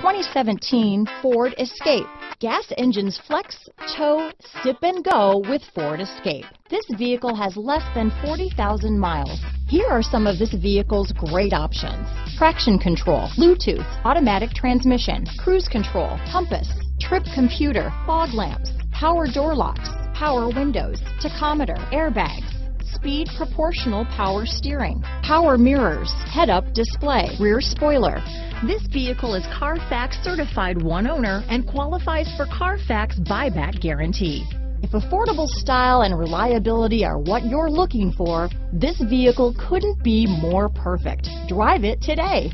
2017 Ford Escape. Gas engines flex, tow, sip and go with Ford Escape. This vehicle has less than 40,000 miles. Here are some of this vehicle's great options. Traction control, Bluetooth, automatic transmission, cruise control, compass, trip computer, fog lamps, power door locks, power windows, tachometer, airbags, speed proportional power steering, power mirrors, head-up display, rear spoiler. This vehicle is CARFAX certified one owner and qualifies for CARFAX buyback guarantee. If affordable style and reliability are what you're looking for, this vehicle couldn't be more perfect. Drive it today.